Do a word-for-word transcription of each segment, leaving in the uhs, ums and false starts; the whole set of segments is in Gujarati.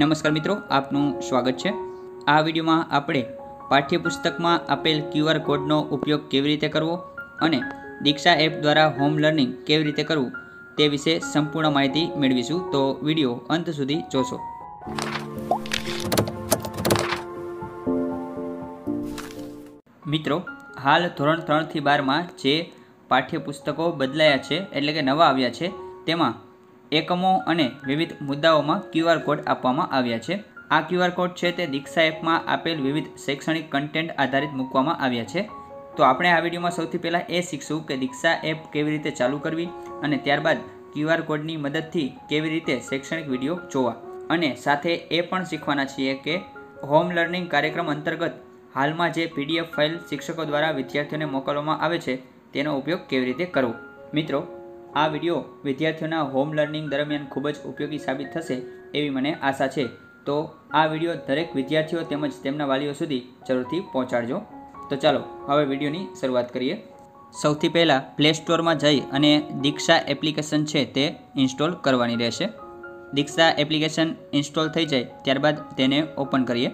નમસ્કાર મિત્રો, આપનું સ્વાગત છે। આ વિડીયોમાં આપણે પાઠ્યપુસ્તકમાં આપેલ ક્યુઆર કોડનો ઉપયોગ કેવી રીતે કરવો અને દીક્ષા એપ દ્વારા હોમ લર્નિંગ કેવી રીતે કરવું તે વિશે સંપૂર્ણ માહિતી મેળવીશું, તો વિડીયો અંત સુધી જોશો। મિત્રો, હાલ ધોરણ ત્રણ થી બાર માં જે પાઠ્યપુસ્તકો બદલાયા છે એટલે કે નવા આવ્યા છે તેમાં એકમો અને વિવિધ મુદ્દાઓમાં ક્યુઆર કોડ આપવામાં આવ્યા છે। આ ક્યુઆર કોડ છે તે દીક્ષા એપમાં આપેલ વિવિધ શૈક્ષણિક કન્ટેન્ટ આધારિત મૂકવામાં આવ્યા છે। તો આપણે આ વિડીયોમાં સૌથી પહેલાં એ શીખશું કે દીક્ષા એપ કેવી રીતે ચાલુ કરવી અને ત્યારબાદ ક્યુઆર કોડની મદદથી કેવી રીતે શૈક્ષણિક વિડીયો જોવા, અને સાથે એ પણ શીખવાના છીએ કે હોમ લર્નિંગ કાર્યક્રમ અંતર્ગત હાલમાં જે પીડીએફ ફાઇલ શિક્ષકો દ્વારા વિદ્યાર્થીઓને મોકલવામાં આવે છે તેનો ઉપયોગ કેવી રીતે કરવો। મિત્રો, આ વિડીયો વિદ્યાર્થીઓના હોમ લર્નિંગ દરમિયાન ખૂબ જ ઉપયોગી સાબિત થશે એવી મને આશા છે। તો આ વિડીયો દરેક વિદ્યાર્થીઓ તેમજ તેમના વાલીઓ સુધી જરૂરથી પહોંચાડજો। તો ચાલો હવે વિડીયોની શરૂઆત કરીએ। સૌથી પહેલાં પ્લે સ્ટોરમાં જઈ અને દીક્ષા એપ્લિકેશન છે તે ઇન્સ્ટોલ કરવાની રહેશે। દીક્ષા એપ્લિકેશન ઇન્સ્ટોલ થઈ જાય ત્યારબાદ તેને ઓપન કરીએ,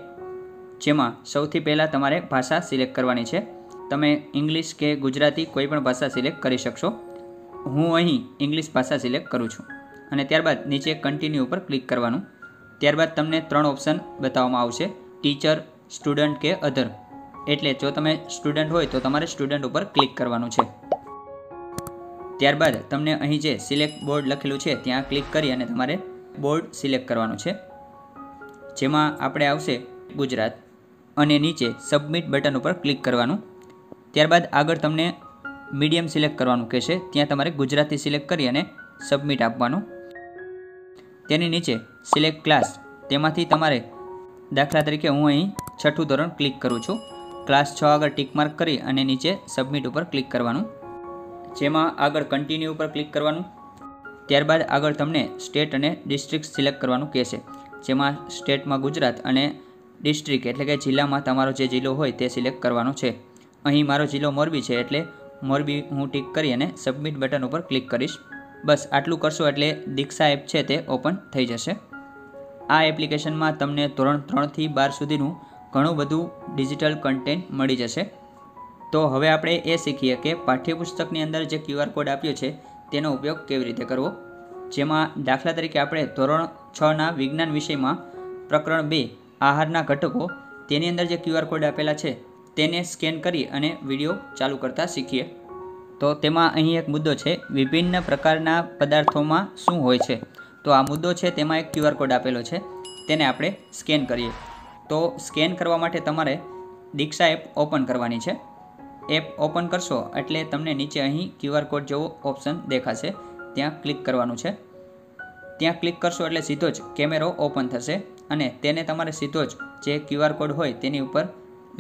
જેમાં સૌથી પહેલાં તમારે ભાષા સિલેક્ટ કરવાની છે। તમે ઇંગ્લિશ કે ગુજરાતી કોઈપણ ભાષા સિલેક્ટ કરી શકશો। હું અહીં ઇંગ્લિશ ભાષા સિલેક્ટ કરું છું અને ત્યારબાદ નીચે કન્ટિન્યુ ઉપર ક્લિક કરવાનું। ત્યારબાદ તમને ત્રણ ઓપ્શન બતાવવામાં આવશે, ટીચર, સ્ટુડન્ટ કે અધર। એટલે જો તમે સ્ટુડન્ટ હોય તો તમારે સ્ટુડન્ટ ઉપર ક્લિક કરવાનું છે। ત્યારબાદ તમને અહીં જે સિલેક્ટ બોર્ડ લખેલું છે ત્યાં ક્લિક કરી અને તમારે બોર્ડ સિલેક્ટ કરવાનું છે, જેમાં આપણે આવશે ગુજરાત, અને નીચે સબમિટ બટન ઉપર ક્લિક કરવાનું। ત્યારબાદ આગળ તમને મીડિયમ સિલેક્ટ કરવાનું કહેશે, ત્યાં તમારે ગુજરાતી સિલેક્ટ કરી અને સબમિટ આપવાનું। તેની નીચે સિલેક્ટ ક્લાસ, તેમાંથી તમારે દાખલા તરીકે હું અહીં છઠ્ઠું ધોરણ ક્લિક કરું છું, ક્લાસ છ આગળ ટિક માર્ક કરી અને નીચે સબમિટ ઉપર ક્લિક કરવાનું, જેમાં આગળ કન્ટિન્યુ ઉપર ક્લિક કરવાનું। ત્યારબાદ આગળ તમને સ્ટેટ અને ડિસ્ટ્રિક્ટ સિલેક્ટ કરવાનું કહેશે, જેમાં સ્ટેટમાં ગુજરાત અને ડિસ્ટ્રિક્ટ એટલે કે જિલ્લામાં તમારો જે જિલ્લો હોય તે સિલેક્ટ કરવાનો છે। અહીં મારો જિલ્લો મોરબી છે એટલે મોરબી હું ટિક કરી અને સબમિટ બટન ઉપર ક્લિક કરીશ। બસ આટલું કરશો એટલે દીક્ષા એપ છે તે ઓપન થઈ જશે। આ એપ્લિકેશનમાં તમને ધોરણ ત્રણથી બાર સુધીનું ઘણું બધું ડિજિટલ કન્ટેન્ટ મળી જશે। તો હવે આપણે એ શીખીએ કે પાઠ્યપુસ્તકની અંદર જે ક્યુઆર કોડ આપ્યો છે તેનો ઉપયોગ કેવી રીતે કરવો, જેમાં દાખલા તરીકે આપણે ધોરણ છના વિજ્ઞાન વિષયમાં પ્રકરણ બે આહારના ઘટકો, તેની અંદર જે ક્યુઆર કોડ આપેલા છે તેને સ્કેન કરી અને વિડીયો ચાલુ કરતા શીખીએ। તો તેમાં અહીં એક મુદ્દો છે, વિભિન્ન પ્રકારના પદાર્થોમાં શું હોય છે। તો આ મુદ્દો છે તેમાં એક ક્યુઆર કોડ આપેલો છે, તેને આપણે સ્કેન કરીએ। તો સ્કેન કરવા માટે તમારે દીક્ષા એપ ઓપન કરવાની છે। એપ ઓપન કરશો એટલે તમને નીચે અહીં ક્યુઆર કોડ જેવો ઓપ્શન દેખાશે, ત્યાં ક્લિક કરવાનું છે। ત્યાં ક્લિક કરશો એટલે સીધો જ કેમેરો ઓપન થશે અને તેને તમારે સીધો જ જે ક્યુઆર કોડ હોય તેની ઉપર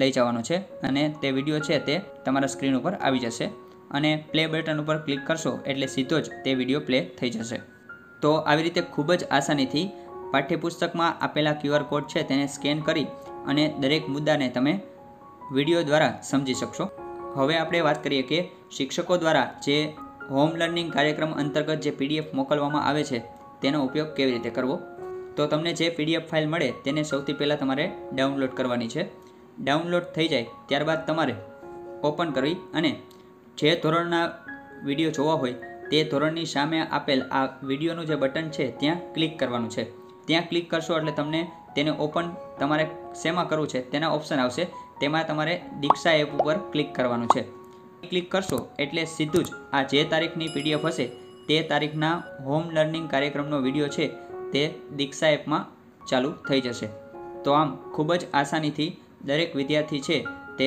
લઈ જવાનો છે અને તે વિડીયો છે તે તમારા સ્ક્રીન ઉપર આવી જશે અને પ્લે બટન ઉપર ક્લિક કરશો એટલે સીધો જ તે વિડીયો પ્લે થઈ જશે। તો આવી રીતે ખૂબ જ આસાનીથી પાઠ્યપુસ્તકમાં આપેલા ક્યુઆર કોડ છે તેને સ્કેન કરી અને દરેક મુદ્દાને તમે વિડીયો દ્વારા સમજી શકશો। હવે આપણે વાત કરીએ કે શિક્ષકો દ્વારા જે હોમ લર્નિંગ કાર્યક્રમ અંતર્ગત જે પીડીએફ મોકલવામાં આવે છે તેનો ઉપયોગ કેવી રીતે કરવો। તો તમને જે પીડીએફ ફાઇલ મળે તેને સૌથી પહેલાં તમારે ડાઉનલોડ કરવાની છે। ડાઉનલોડ થઈ જાય ત્યારબાદ તમારે ઓપન કરવી અને જે ધોરણના વિડીયો જોવા હોય તે ધોરણની સામે આપેલ આ વિડીયોનું જે બટન છે ત્યાં ક્લિક કરવાનું છે। ત્યાં ક્લિક કરશો એટલે તમને તેને ઓપન તમારે શેમાં કરવું છે તેના ઓપ્શન આવશે, તેમાં તમારે દીક્ષા એપ ઉપર ક્લિક કરવાનું છે। ક્લિક કરશો એટલે સીધું જ આ જે તારીખની પીડીએફ હશે તે તારીખના હોમ લર્નિંગ કાર્યક્રમનો વિડીયો છે તે દીક્ષા એપમાં ચાલુ થઈ જશે। તો આમ ખૂબ જ આસાનીથી દરેક વિદ્યાર્થી છે તે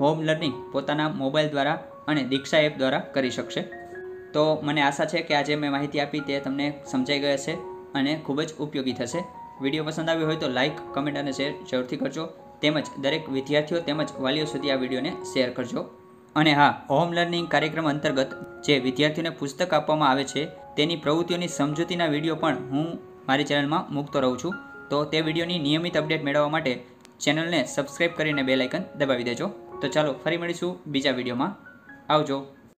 હોમ લર્નિંગ પોતાના મોબાઈલ દ્વારા અને દીક્ષા એપ દ્વારા કરી શકશે। તો મને આશા છે કે આજે મેં માહિતી આપી તે તમને સમજાઈ ગઈ હશે અને ખૂબ જ ઉપયોગી થશે। વિડીયો પસંદ આવ્યો હોય તો લાઇક, કમેન્ટ અને શેર જરૂરથી કરજો, તેમજ દરેક વિદ્યાર્થીઓ તેમજ વાલીઓ સુધી આ વિડીયોને શેર કરજો। અને હા, હોમ લર્નિંગ કાર્યક્રમ અંતર્ગત જે વિદ્યાર્થીઓને પુસ્તક આપવામાં આવે છે તેની પ્રવૃત્તિઓની સમજૂતીના વિડીયો પણ હું મારી ચેનલમાં મૂકતો રહું છું, તો તે વિડીયોની નિયમિત અપડેટ મેળવવા માટે ચેનલને સબસ્ક્રાઈબ કરીને બેલ આઇકન દબાવી દેજો। તો ચાલો ફરી મળીશું બીજા વિડીયોમાં, આવજો।